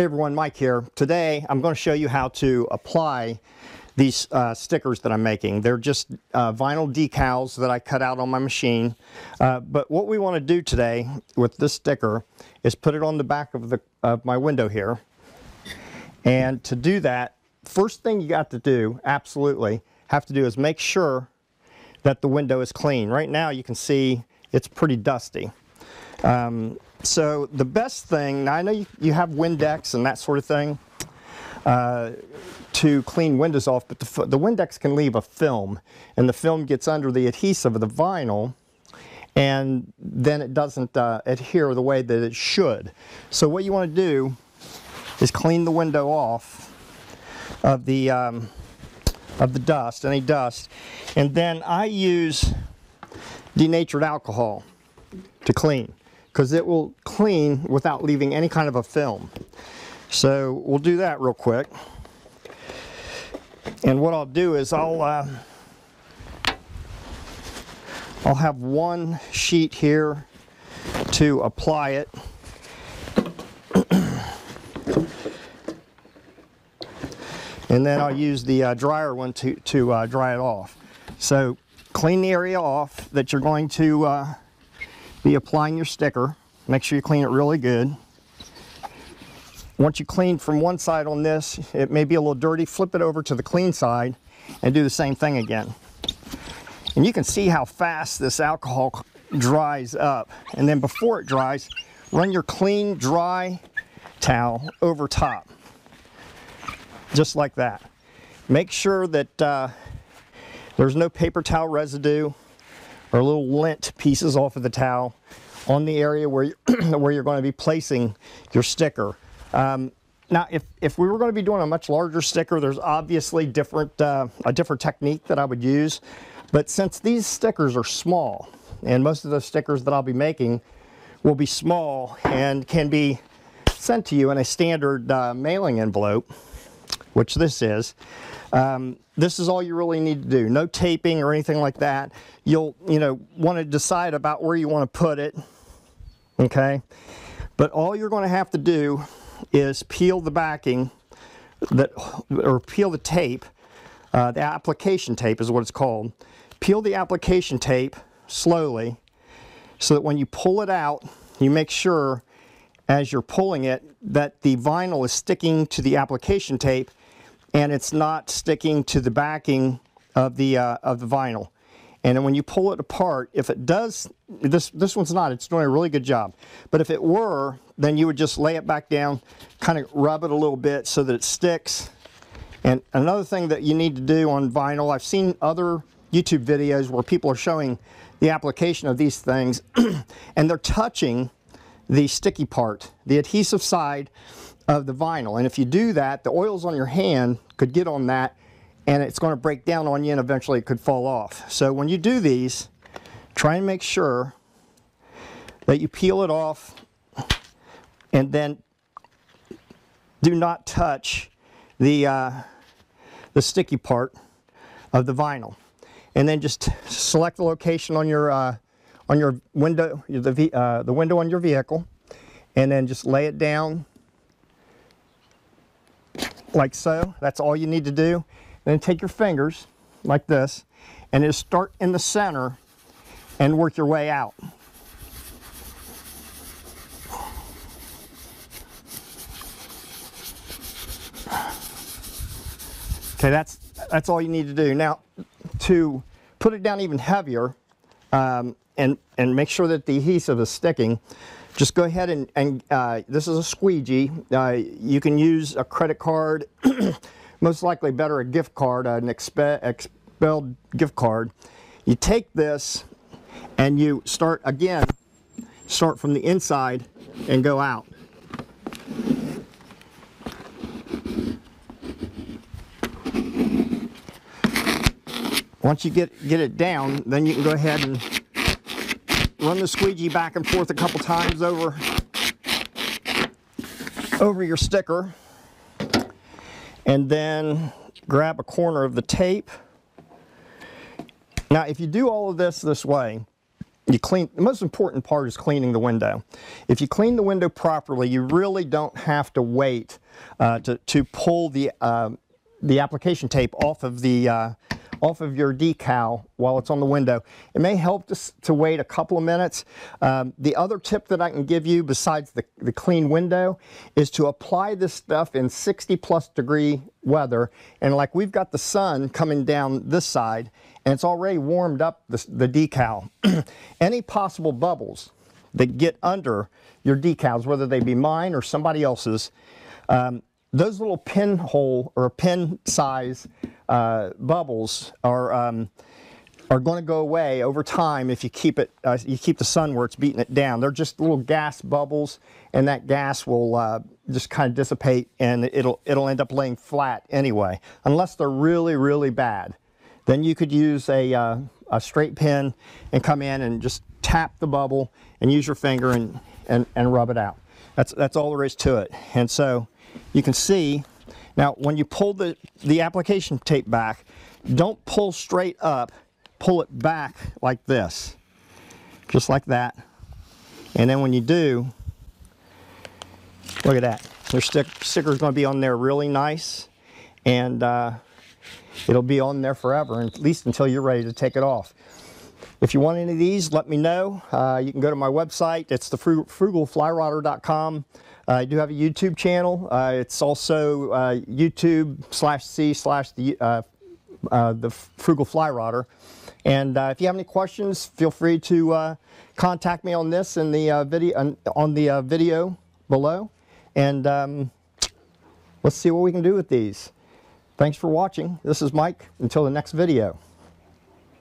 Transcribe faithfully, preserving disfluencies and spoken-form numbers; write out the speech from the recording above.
Hey everyone, Mike here. Today I'm going to show you how to apply these uh, stickers that I'm making. They're just uh, vinyl decals that I cut out on my machine. Uh, but what we want to do today with this sticker is put it on the back of, the, of my window here. And to do that, first thing you got to do, absolutely, have to do is make sure that the window is clean. Right now you can see it's pretty dusty. Um, so the best thing, now I know you, you have Windex and that sort of thing uh, to clean windows off, but the, the Windex can leave a film, and the film gets under the adhesive of the vinyl, and then it doesn't uh, adhere the way that it should. So what you want to do is clean the window off of the, um, of the dust, any dust, and then I use denatured alcohol to clean, because it will clean without leaving any kind of a film. So we'll do that real quick. And what I'll do is I'll uh, I'll have one sheet here to apply it. And then I'll use the uh, dryer one to, to uh, dry it off. So clean the area off that you're going to uh, be applying your sticker. Make sure you clean it really good. Once you clean from one side on this, it may be a little dirty, flip it over to the clean side and do the same thing again. And you can see how fast this alcohol dries up. And then before it dries, run your clean, dry towel over top, just like that. Make sure that uh, there's no paper towel residue or little lint pieces off of the towel on the area where, you where you're going to be placing your sticker. Um, now, if, if we were going to be doing a much larger sticker, there's obviously different, uh, a different technique that I would use. But since these stickers are small, and most of the stickers that I'll be making will be small and can be sent to you in a standard uh, mailing envelope, which this is, um, this is all you really need to do. No taping or anything like that. You'll, you know, want to decide about where you want to put it, okay? But all you're going to have to do is peel the backing, that, or peel the tape, uh, the application tape is what it's called. Peel the application tape slowly so that when you pull it out, you make sure as you're pulling it that the vinyl is sticking to the application tape and it's not sticking to the backing of the, uh, of the vinyl. And then when you pull it apart, if it does, this, this one's not, it's doing a really good job. But if it were, then you would just lay it back down, kind of rub it a little bit so that it sticks. And another thing that you need to do on vinyl, I've seen other YouTube videos where people are showing the application of these things and they're touching the sticky part, the adhesive side of the vinyl. And if you do that, the oils on your hand could get on that and it's going to break down on you and eventually it could fall off. So when you do these, try and make sure that you peel it off and then do not touch the, uh, the sticky part of the vinyl. And then just select the location on your, uh, on your window, the, uh, the window on your vehicle, and then just lay it down like so. That's all you need to do. Then take your fingers like this and just start in the center and work your way out. Okay, that's, that's all you need to do. Now, to put it down even heavier, um, And, and make sure that the adhesive is sticking, just go ahead and, and uh, this is a squeegee. Uh, you can use a credit card, most likely better a gift card, an expe expelled gift card. You take this and you start again, start from the inside and go out. Once you get, get it down, then you can go ahead and run the squeegee back and forth a couple times over, over your sticker, and then grab a corner of the tape. Now, if you do all of this this way, You clean, the most important part is cleaning the window. If you clean the window properly, you really don't have to wait uh, to, to pull the, uh, the application tape off of, the, uh, off of your decal while it's on the window. It may help to, to wait a couple of minutes. Um, the other tip that I can give you besides the, the clean window is to apply this stuff in sixty plus degree weather, and like we've got the sun coming down this side and it's already warmed up the, the decal. Any possible bubbles that get under your decals, whether they be mine or somebody else's, um, those little pinhole or pin size uh, bubbles are um, are going to go away over time if you keep it uh, you keep the sun where it's beating it down. They're just little gas bubbles, and that gas will uh, just kind of dissipate, and it'll it'll end up laying flat anyway, unless they're really really bad. Then you could use a, uh, a straight pin and come in and just tap the bubble and use your finger and, and, and rub it out. That's, that's all there is to it. And so you can see, now when you pull the, the application tape back, don't pull straight up, pull it back like this, just like that. And then when you do, look at that. Your stick, sticker's gonna be on there really nice, and uh, it'll be on there forever, at least until you're ready to take it off. If you want any of these, let me know. Uh, you can go to my website. It's the frugal fly rodder dot com. Uh, I do have a YouTube channel. Uh, it's also uh, YouTube slash C slash the uh, uh, the Frugal Fly Rodder. And uh, if you have any questions, feel free to uh, contact me on this and the uh, video on the uh, video below. And um, let's see what we can do with these. Thanks for watching. This is Mike. Until the next video.